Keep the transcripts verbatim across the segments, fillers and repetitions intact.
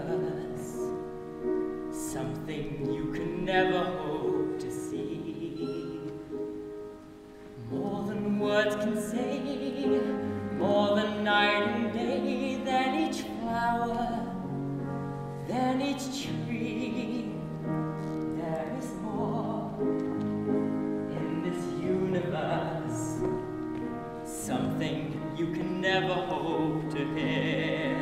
us, something you can never hope to see. More than words can say, more than night and day, than each flower, than each tree. There is more in this universe, something you can never hope to hear.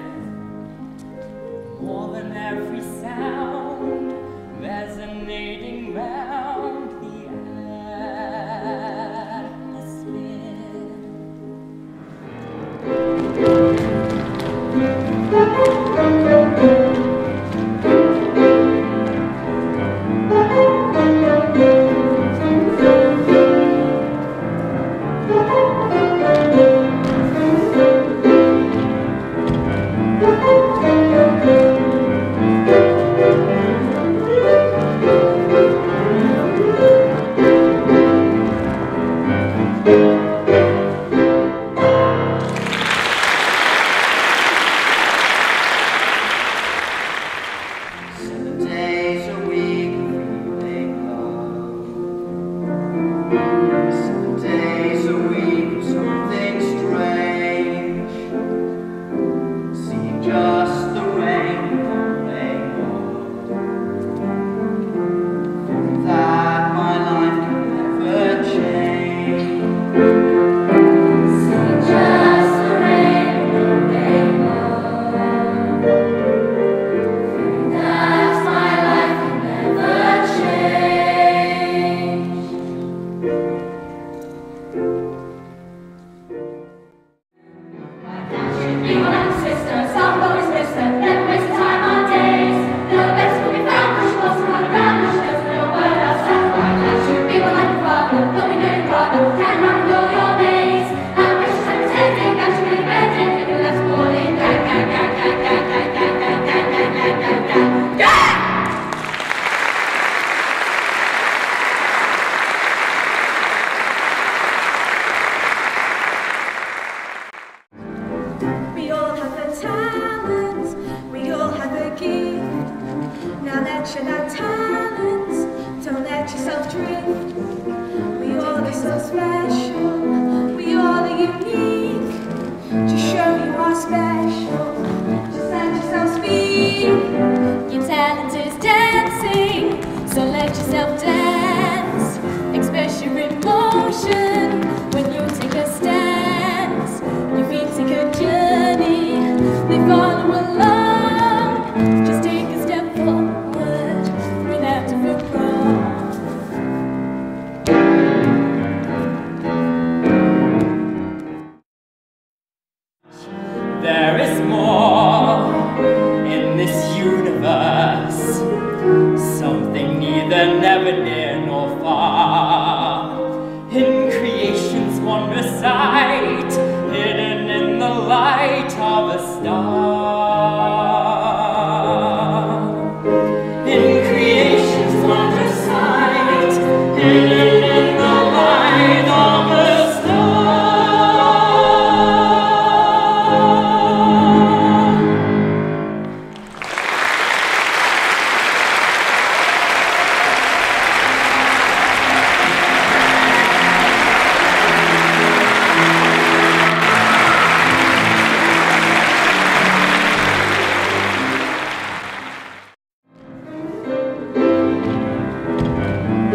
More than every sound resonating round the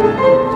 Woo-hoo!